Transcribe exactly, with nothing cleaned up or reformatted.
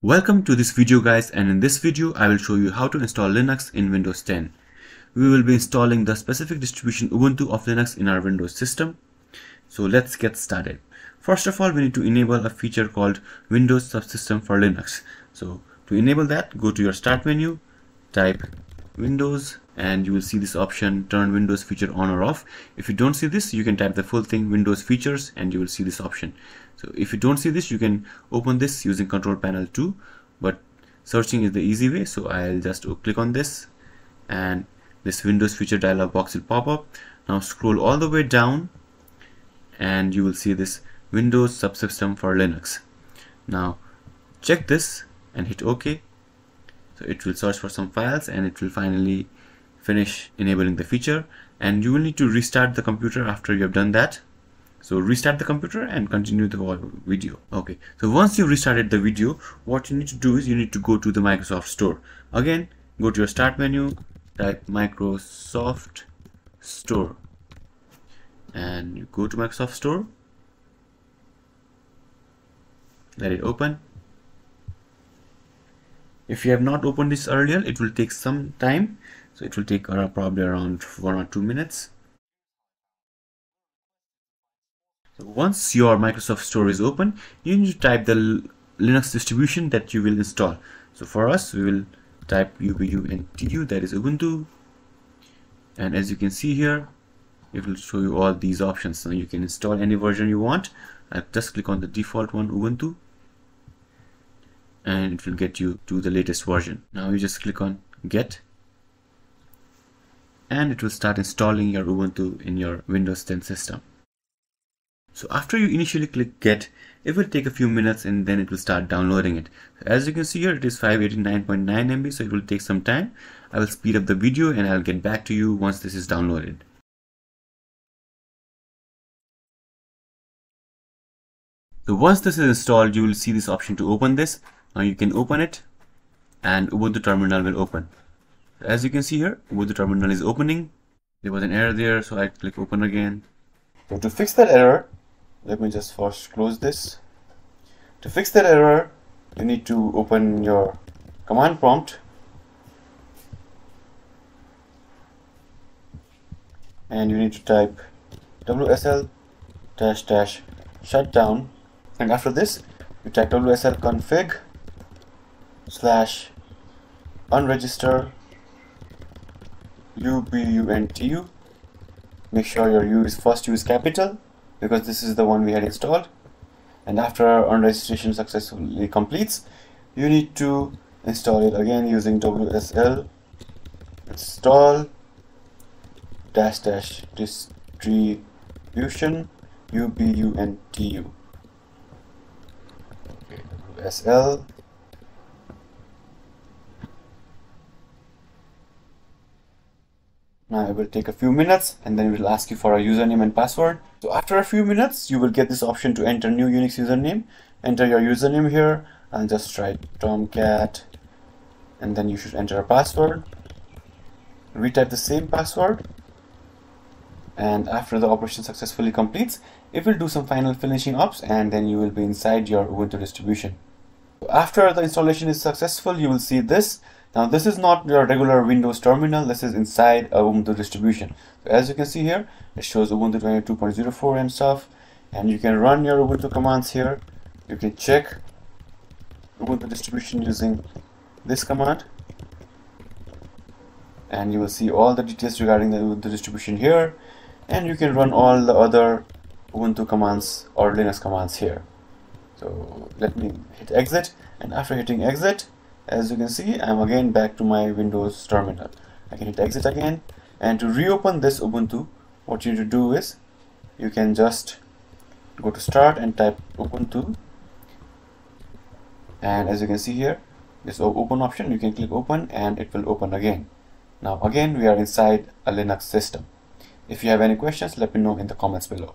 Welcome to this video guys, and in this video I will show you how to install Linux in Windows ten. We will be installing the specific distribution Ubuntu of Linux in our Windows system. So let's get started. First of all, we need to enable a feature called Windows Subsystem for Linux. So to enable that, go to your start menu, type Windows, and you will see this option, turn Windows feature on or off. If you don't see this, you can type the full thing, Windows features, and you will see this option. So if you don't see this, you can open this using Control Panel two, but searching is the easy way, so I'll just click on this, and this Windows feature dialog box will pop up. Now scroll all the way down, and you will see this Windows Subsystem for Linux. Now check this and hit OK. So it will search for some files, and it will finally finish enabling the feature, and you will need to restart the computer after you have done that. So restart the computer and continue the whole video. Okay, so once you've restarted the video, what you need to do is you need to go to the Microsoft Store. Again, go to your start menu, type Microsoft Store, and you go to Microsoft Store, let it open. If you have not opened this earlier, it will take some time, so it will take around, probably around one or two minutes. Once your Microsoft Store is open, you need to type the Linux distribution that you will install. So for us, we will type U B U N T U, that is Ubuntu. And as you can see here, it will show you all these options. So you can install any version you want. I'll just click on the default one, Ubuntu, and it will get you to the latest version. Now you just click on Get, and it will start installing your Ubuntu in your Windows ten system. So after you initially click Get, it will take a few minutes and then it will start downloading it. As you can see here, it is five eighty-nine point nine megabytes, so it will take some time. I will speed up the video and I'll get back to you once this is downloaded. So once this is installed, you will see this option to open this. Now you can open it and Ubuntu terminal will open. As you can see here, Ubuntu terminal is opening. There was an error there, so I click open again. So to fix that error, let me just first close this. To fix that error, you need to open your command prompt and you need to type wsl dash dash shutdown, and after this you type wsl config slash unregister ubuntu. Make sure your U is first U is capital, because this is the one we had installed. And after unregistration successfully completes, you need to install it again using wsl install dash dash distribution ubuntu. Okay, wsl Now it will take a few minutes and then it will ask you for a username and password. So after a few minutes, you will get this option to enter new Unix username. Enter your username here and just try Tomcat, and then you should enter a password. Retype the same password, and after the operation successfully completes, it will do some final finishing ups and then you will be inside your Ubuntu distribution. After the installation is successful, you will see this. Now this is not your regular Windows terminal, this is inside a Ubuntu distribution. So as you can see here, it shows Ubuntu twenty-two point oh four and stuff, and you can run your Ubuntu commands here. You can check Ubuntu distribution using this command, and you will see all the details regarding the Ubuntu distribution here, and you can run all the other Ubuntu commands or Linux commands here. So let me hit exit, and after hitting exit, as you can see, I'm again back to my Windows terminal. I can hit exit again, and to reopen this Ubuntu, what you need to do is you can just go to start and type Ubuntu, and as you can see here, this open option, you can click open and it will open again. Now again, we are inside a Linux system. If you have any questions, let me know in the comments below.